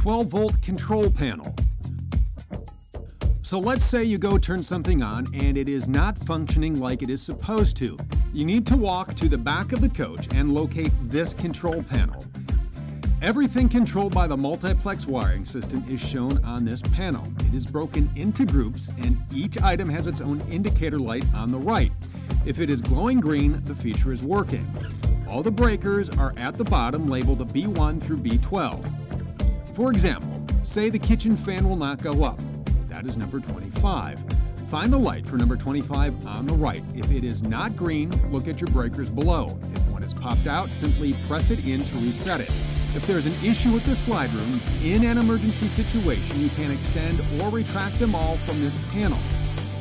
12-volt control panel. So let's say you go turn something on and it is not functioning like it is supposed to. You need to walk to the back of the coach and locate this control panel. Everything controlled by the multiplex wiring system is shown on this panel. It is broken into groups and each item has its own indicator light on the right. If it is glowing green, the feature is working. All the breakers are at the bottom labeled B1 through B12. For example, say the kitchen fan will not go up. That is number 25. Find the light for number 25 on the right. If it is not green, look at your breakers below. If one is popped out, simply press it in to reset it. If there's an issue with the slide rooms in an emergency situation, you can extend or retract them all from this panel.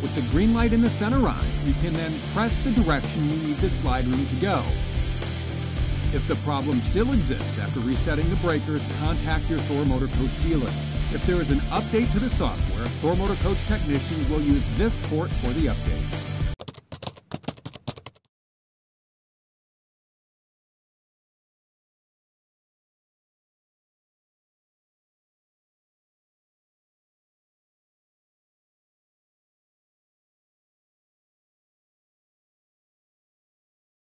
With the green light in the center on, you can then press the direction you need the slide room to go. If the problem still exists after resetting the breakers, contact your Thor Motor Coach dealer. If there is an update to the software, Thor Motor Coach technicians will use this port for the update.